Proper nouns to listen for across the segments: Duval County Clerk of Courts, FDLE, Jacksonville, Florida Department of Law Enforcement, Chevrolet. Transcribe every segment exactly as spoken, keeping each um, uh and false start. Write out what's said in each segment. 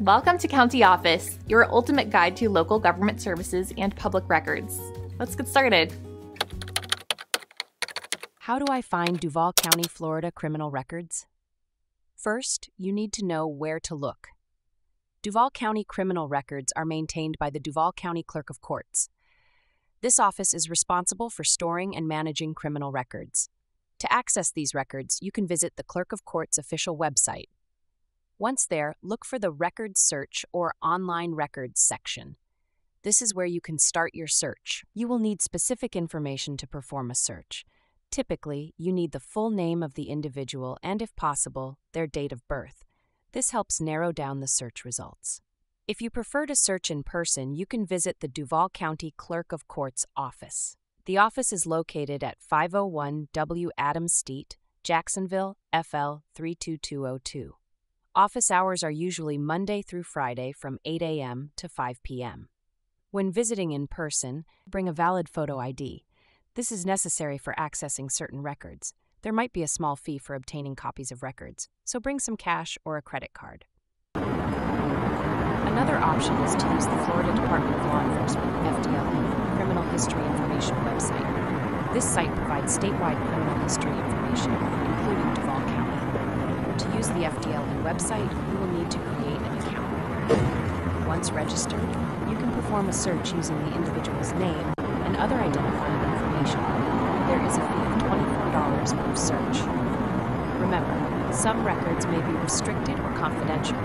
Welcome to County Office, your ultimate guide to local government services and public records. Let's get started. How do I find Duval County, Florida criminal records? First, you need to know where to look. Duval County criminal records are maintained by the Duval County Clerk of Courts. This office is responsible for storing and managing criminal records. To access these records, you can visit the Clerk of Courts official website. Once there, look for the Records Search or Online Records section. This is where you can start your search. You will need specific information to perform a search. Typically, you need the full name of the individual and, if possible, their date of birth. This helps narrow down the search results. If you prefer to search in person, you can visit the Duval County Clerk of Courts office. The office is located at five oh one W Adams Street, Jacksonville, F L three two two oh two. Office hours are usually Monday through Friday from eight A M to five P M When visiting in person, bring a valid photo I D. This is necessary for accessing certain records. There might be a small fee for obtaining copies of records, so bring some cash or a credit card. Another option is to use the Florida Department of Law Enforcement, F D L E, Criminal History Information website. This site provides statewide criminal history information, including Duval County. To use the F D L E website, you will need to create an account. Once registered, you can perform a search using the individual's name and other identifying information. There is a fee of twenty-four dollars per search. Remember, some records may be restricted or confidential.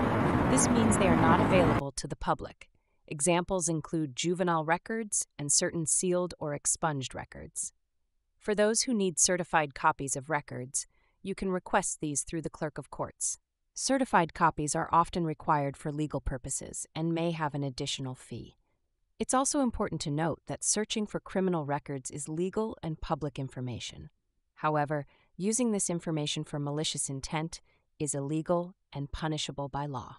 This means they are not available to the public. Examples include juvenile records and certain sealed or expunged records. For those who need certified copies of records, you can request these through the Clerk of Courts. Certified copies are often required for legal purposes and may have an additional fee. It's also important to note that searching for criminal records is legal and public information. However, using this information for malicious intent is illegal and punishable by law.